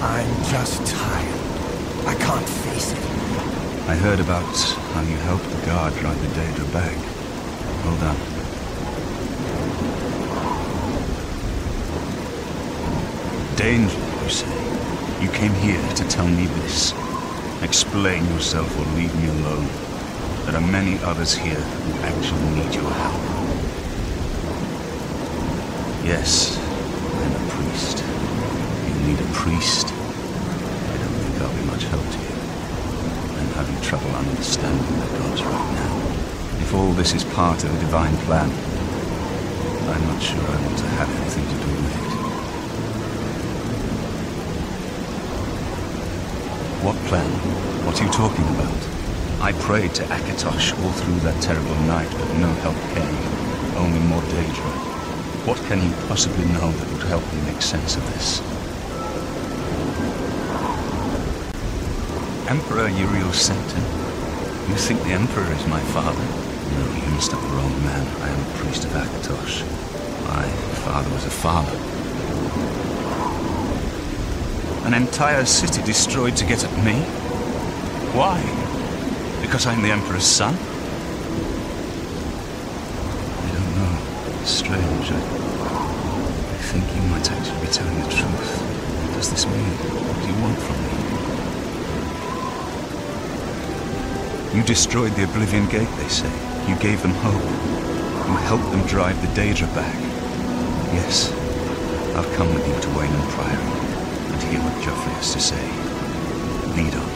I'm just tired. I can't face it. I heard about how you helped the guard drive the Daedra back. Well done. Danger, you say? You came here to tell me this. Explain yourself or leave me alone. There are many others here who actually need your help. Yes, I'm a priest. You need a priest? I don't think I'll be much help to you. I'm having trouble understanding the gods right now. If all this is part of a divine plan, I'm not sure I want to have anything to do with it. What plan? What are you talking about? I prayed to Akatosh all through that terrible night, but no help came. Only more Daedra. What can you possibly know that would help me make sense of this? Emperor Uriel Septim? You think the Emperor is my father? No, you must have the wrong man. I am a priest of Akatosh. My father was a farmer. An entire city destroyed to get at me? Why? Because I'm the Emperor's son? I don't know. It's strange. I think you might actually be telling the truth. What does this mean? What do you want from me? You destroyed the Oblivion Gate, they say. You gave them hope. You helped them drive the Daedra back. Yes, I've come with you to Weynon Priory. To hear what Joffrey has to say. Lead on.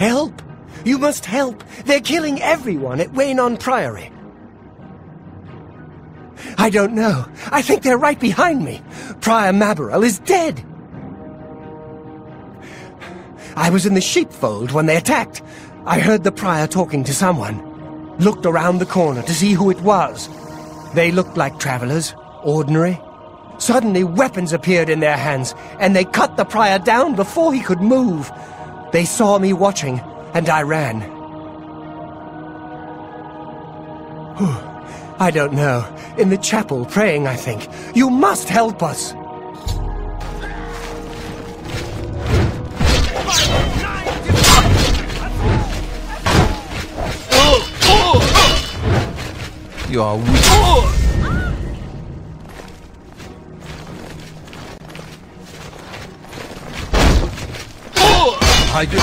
Help! You must help! They're killing everyone at Weynon Priory. I don't know. I think they're right behind me. Prior Maborel is dead. I was in the sheepfold when they attacked. I heard the prior talking to someone. Looked around the corner to see who it was. They looked like travelers, ordinary. Suddenly weapons appeared in their hands, and they cut the prior down before he could move. They saw me watching, and I ran. Whew. I don't know. In the chapel, praying, I think. You must help us! You are weak. I do.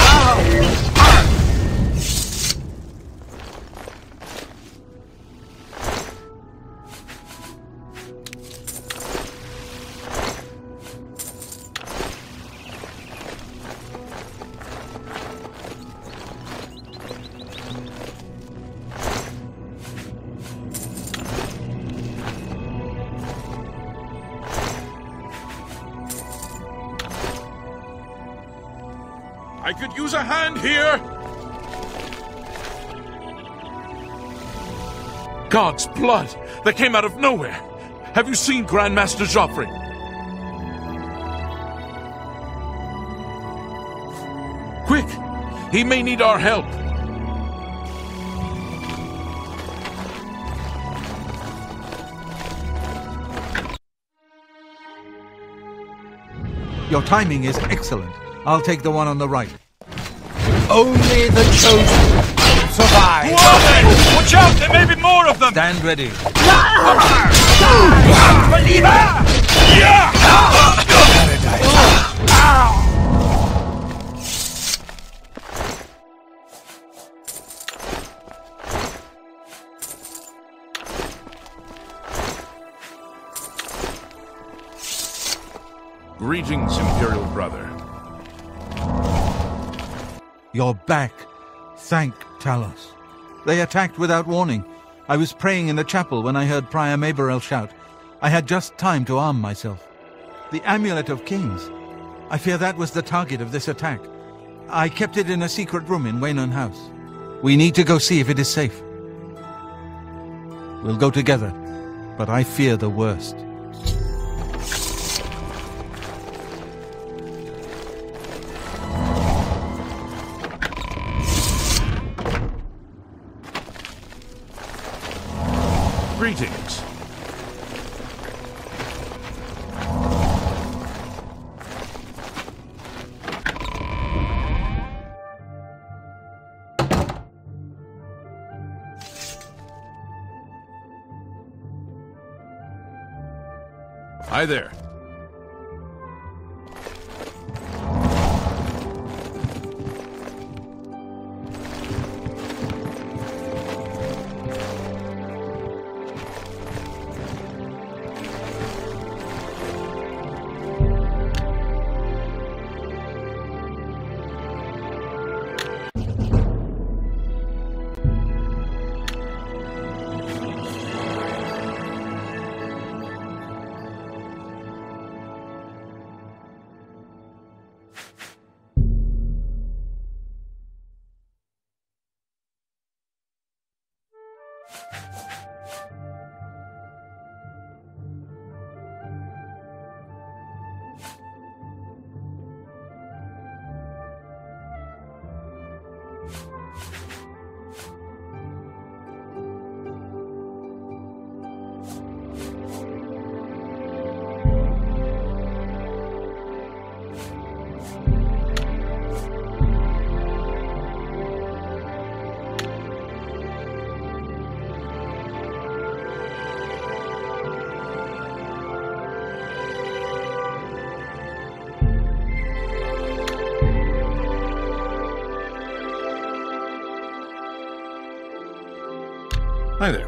I could use a hand here! God's blood! That came out of nowhere! Have you seen Grandmaster Joffrey? Quick! He may need our help! Your timing is excellent. I'll take the one on the right. Only the chosen survive. Watch out! There may be more of them! Stand ready. Believer! Greetings, Imperial Brother. You're back. Thank Talos. They attacked without warning. I was praying in the chapel when I heard Prior Maborel shout. I had just time to arm myself. The Amulet of Kings. I fear that was the target of this attack. I kept it in a secret room in Weynon House. We need to go see if it is safe. We'll go together, but I fear the worst. Greetings. Hi there. Hi there.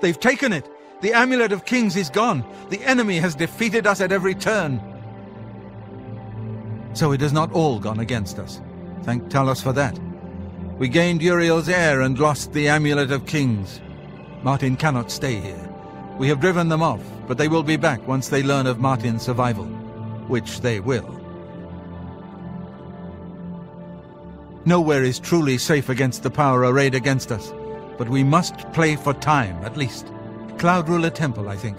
They've taken it! The Amulet of Kings is gone! The enemy has defeated us at every turn! So it has not all gone against us. Thank Talos for that. We gained Uriel's heir and lost the Amulet of Kings. Martin cannot stay here. We have driven them off, but they will be back once they learn of Martin's survival, which they will. Nowhere is truly safe against the power arrayed against us, but we must play for time, at least. Cloud Ruler Temple, I think.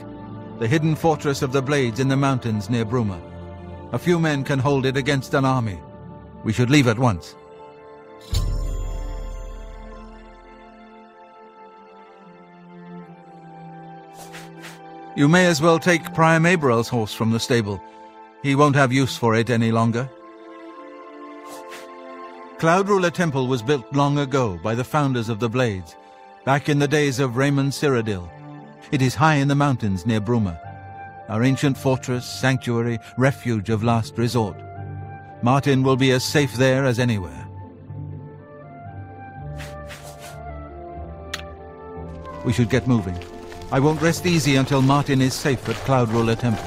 The hidden fortress of the Blades in the mountains near Bruma. A few men can hold it against an army. We should leave at once. You may as well take Prior Maborel's horse from the stable. He won't have use for it any longer. Cloud Ruler Temple was built long ago by the founders of the Blades, back in the days of Raymond Cyrodiil. It is high in the mountains near Bruma, our ancient fortress, sanctuary, refuge of last resort. Martin will be as safe there as anywhere. We should get moving. I won't rest easy until Martin is safe at Cloud Ruler Temple.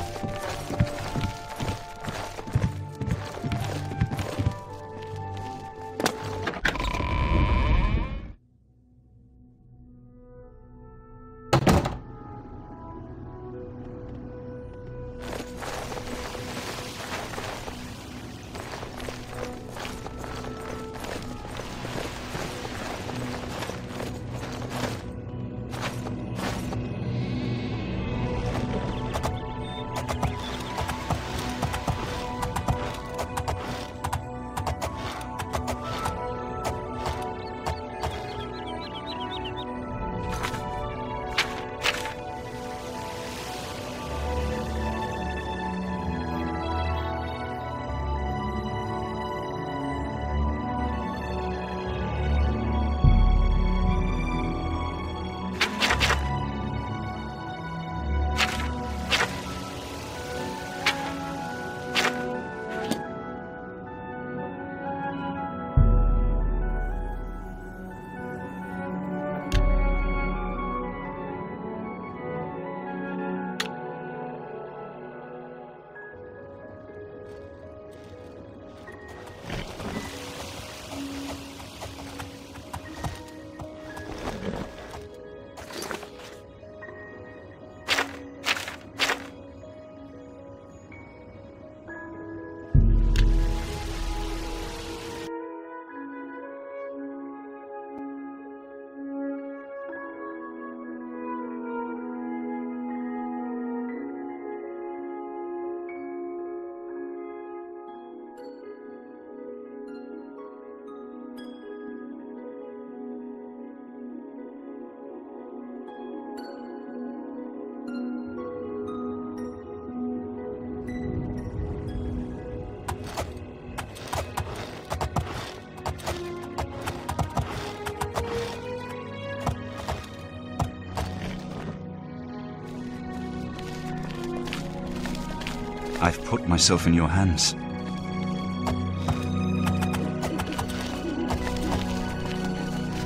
put myself in your hands.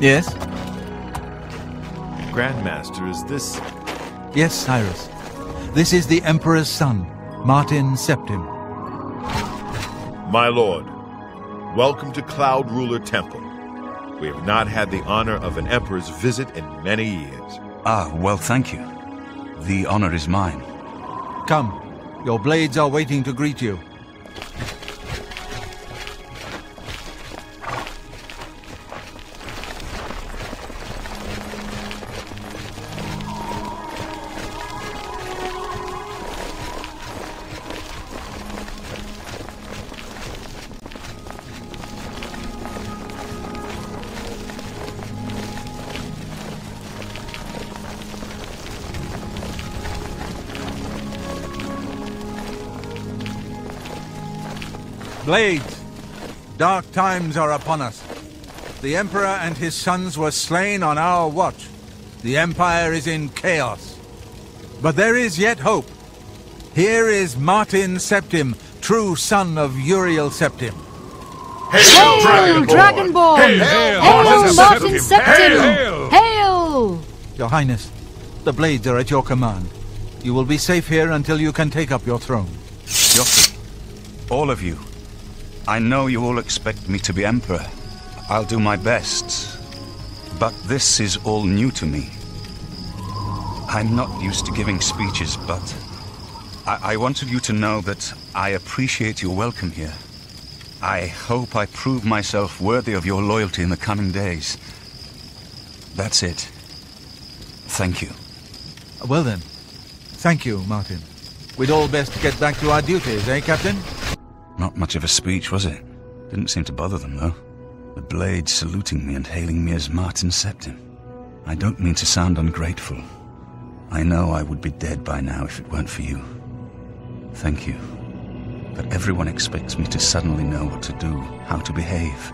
Yes? Grandmaster, is this... Yes, Cyrus. This is the Emperor's son, Martin Septim. My lord, welcome to Cloud Ruler Temple. We have not had the honor of an Emperor's visit in many years. Ah, well, thank you. The honor is mine. Come. Your blades are waiting to greet you. Blades, dark times are upon us. The Emperor and his sons were slain on our watch. The Empire is in chaos. But there is yet hope. Here is Martin Septim, true son of Uriel Septim. Hail, Dragonborn! Hail, Martin Septim! Hail! Your Highness, the Blades are at your command. You will be safe here until you can take up your throne. Joffrey, all of you. I know you all expect me to be Emperor. I'll do my best. But this is all new to me. I'm not used to giving speeches, but... I wanted you to know that I appreciate your welcome here. I hope I prove myself worthy of your loyalty in the coming days. That's it. Thank you. Well then. Thank you, Martin. We'd all best get back to our duties, eh, Captain? Not much of a speech, was it? Didn't seem to bother them, though. The Blades saluting me and hailing me as Martin Septim. I don't mean to sound ungrateful. I know I would be dead by now if it weren't for you. Thank you. But everyone expects me to suddenly know what to do, how to behave.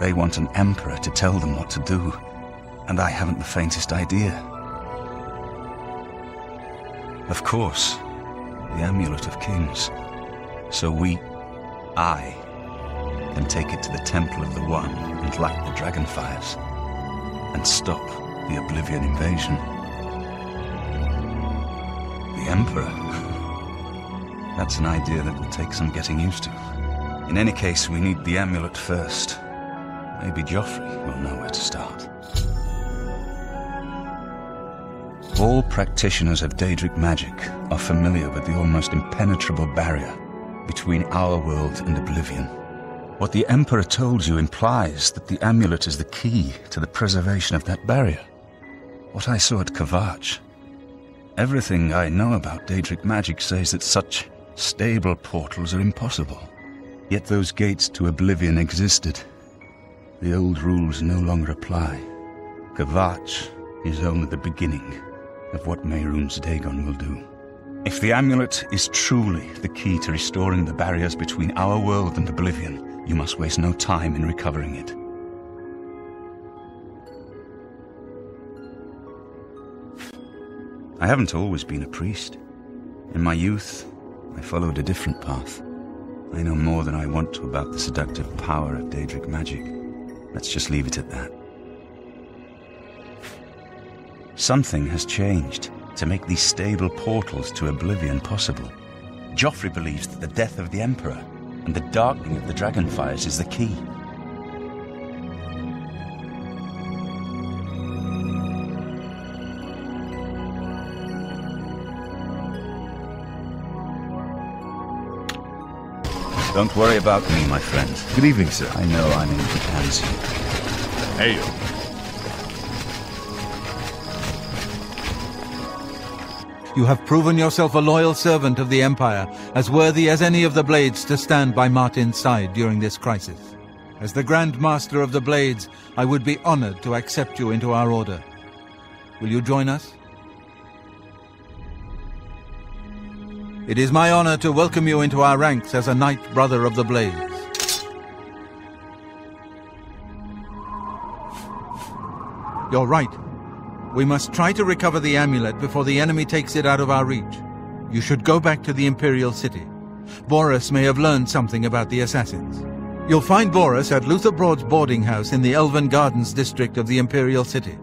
They want an emperor to tell them what to do, and I haven't the faintest idea. Of course, the Amulet of Kings. So I can take it to the Temple of the One and light the dragonfires and stop the Oblivion invasion. The Emperor? That's an idea that will take some getting used to. In any case, we need the amulet first. Maybe Joffrey will know where to start. All practitioners of Daedric magic are familiar with the almost impenetrable barrier between our world and Oblivion. What the Emperor told you implies that the amulet is the key to the preservation of that barrier. What I saw at Kvarch. Everything I know about Daedric magic says that such stable portals are impossible. Yet those gates to Oblivion existed. The old rules no longer apply. Kvarch is only the beginning of what Mehrunes Dagon will do. If the amulet is truly the key to restoring the barriers between our world and Oblivion, you must waste no time in recovering it. I haven't always been a priest. In my youth, I followed a different path. I know more than I want to about the seductive power of Daedric magic. Let's just leave it at that. Something has changed to make these stable portals to Oblivion possible. Joffrey believes that the death of the Emperor and the darkening of the dragonfires is the key. Don't worry about me, my friend. Good evening, sir. I know I'm in good hands here. Hey. You have proven yourself a loyal servant of the Empire, as worthy as any of the Blades to stand by Martin's side during this crisis. As the Grand Master of the Blades, I would be honored to accept you into our order. Will you join us? It is my honor to welcome you into our ranks as a Knight Brother of the Blades. You're right. We must try to recover the amulet before the enemy takes it out of our reach. You should go back to the Imperial City. Boris may have learned something about the assassins. You'll find Boris at Luther Broad's boarding house in the Elven Gardens district of the Imperial City.